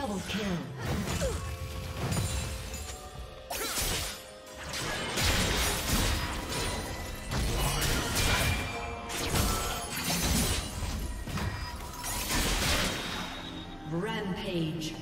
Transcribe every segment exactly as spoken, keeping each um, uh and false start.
Double kill. Rampage.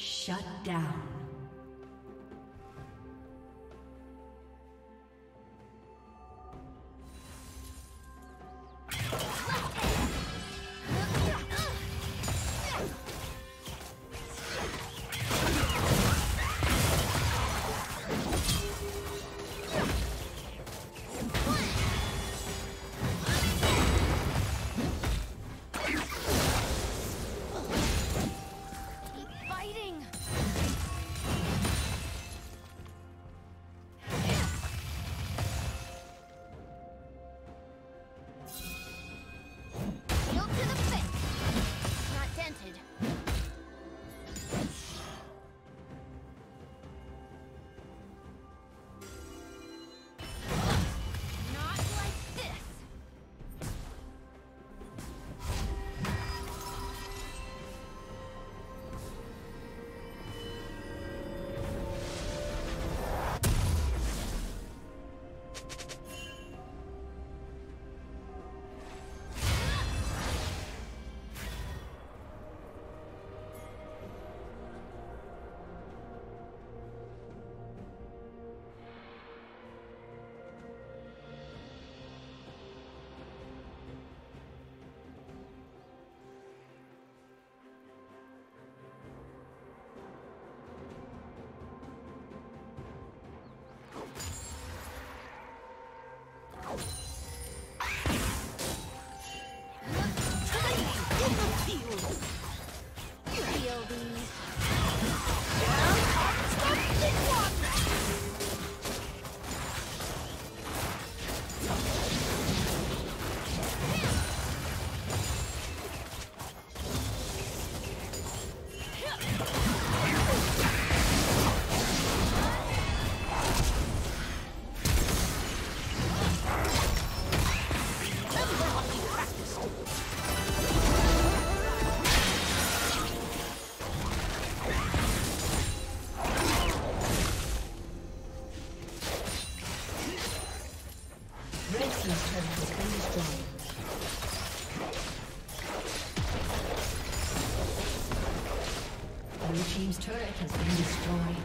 Shut down. Blue team's turret has been destroyed.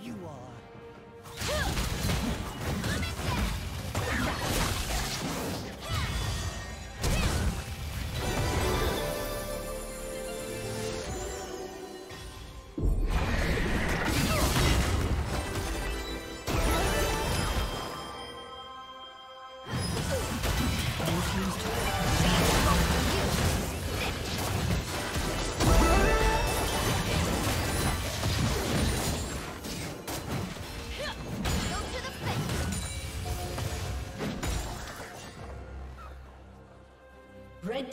You are. Red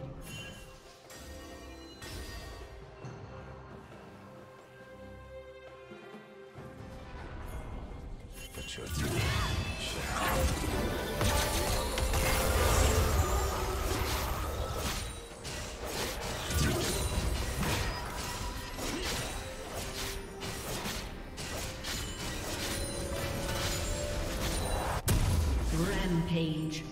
Rampage.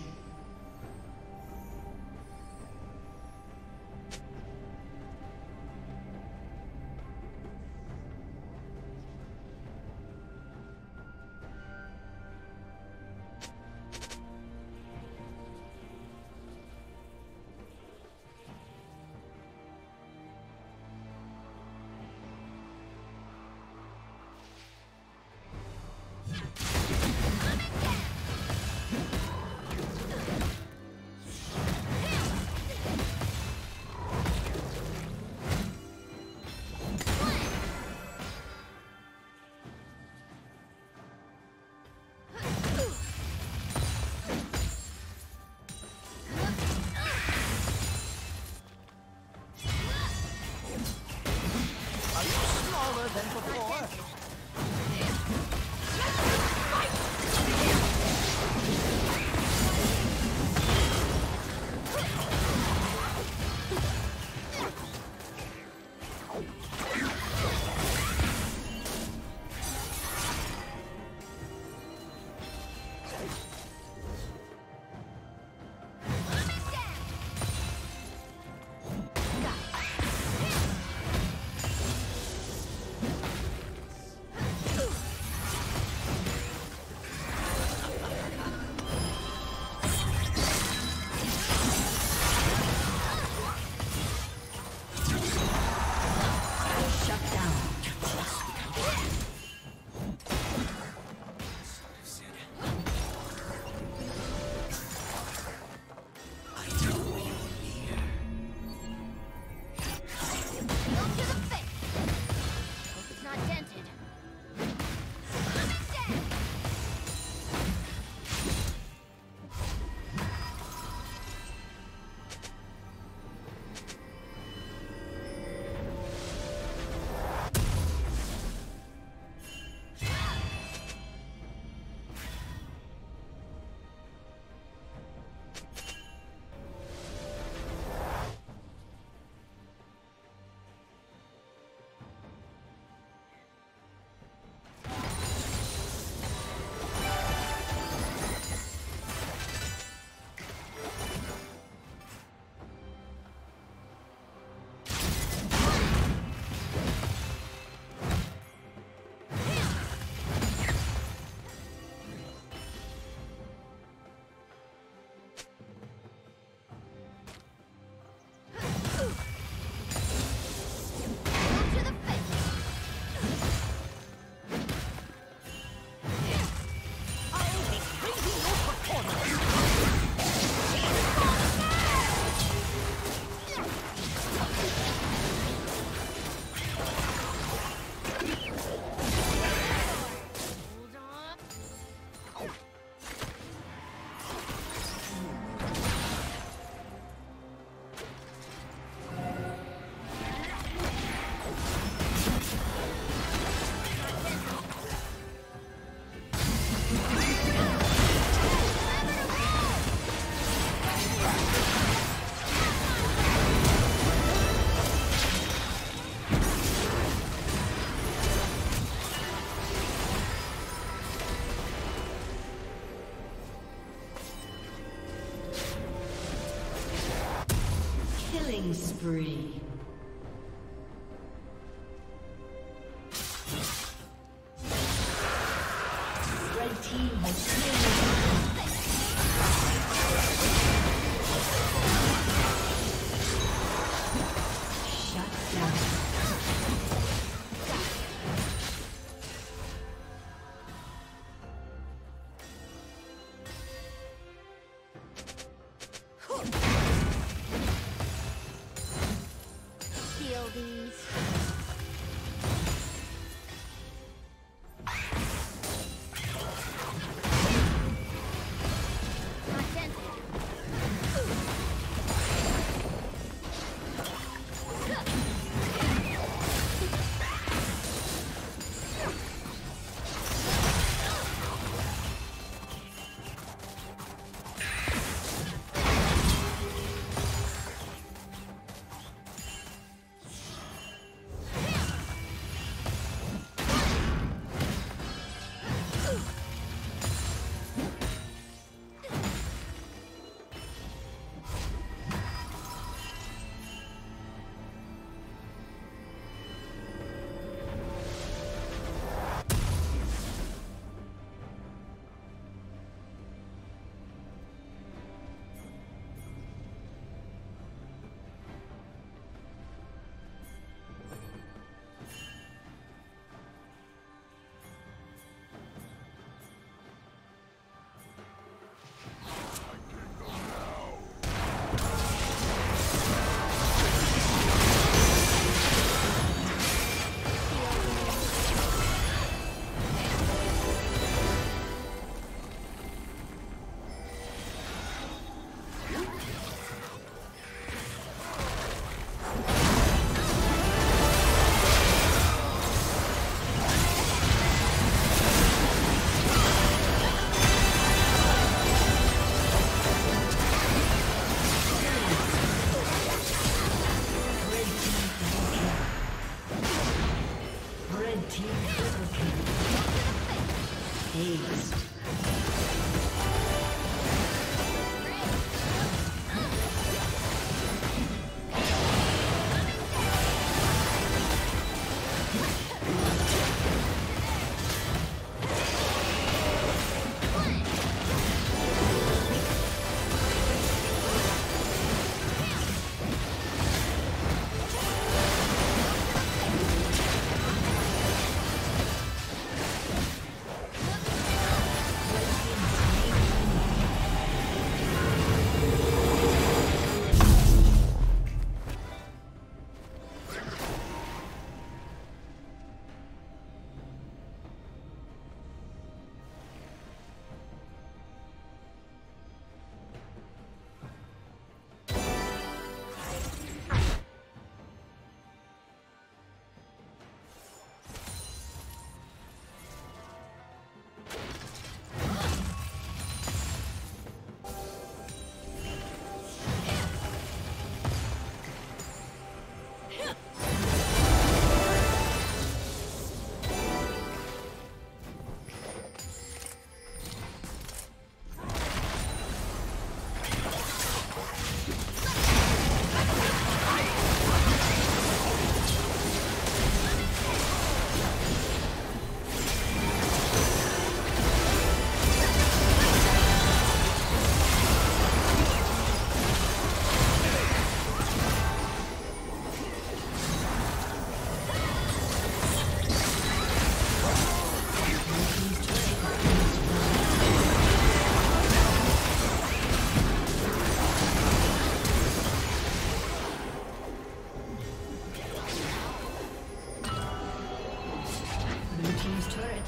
Killing spree.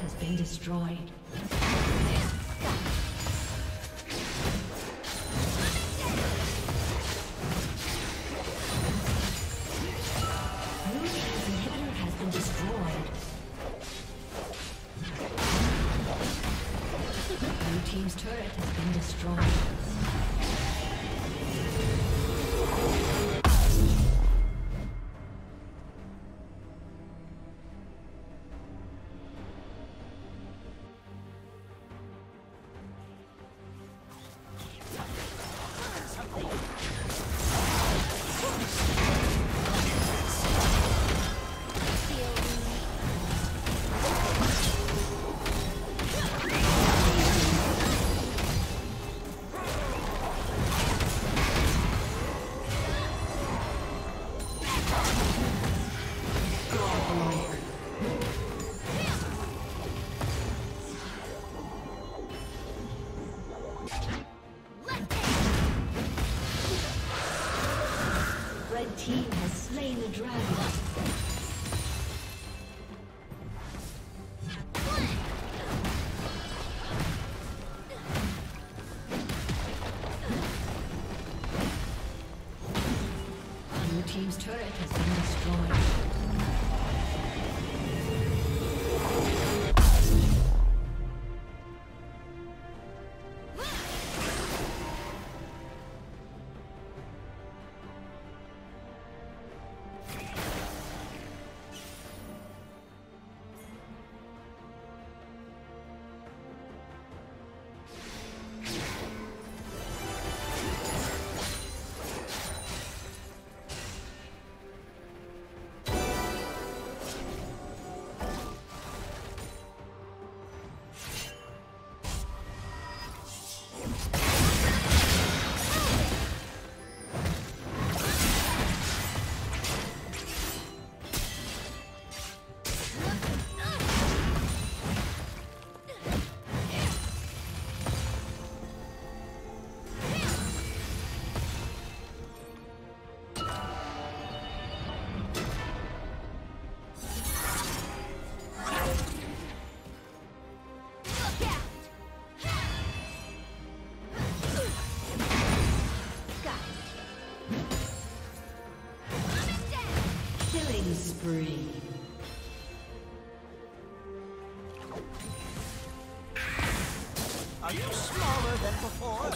has been destroyed. Team's turret has been destroyed. Spree. Are you smaller than before?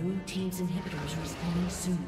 Blue team's inhibitors respawning soon.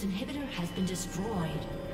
Inhibitor has been destroyed.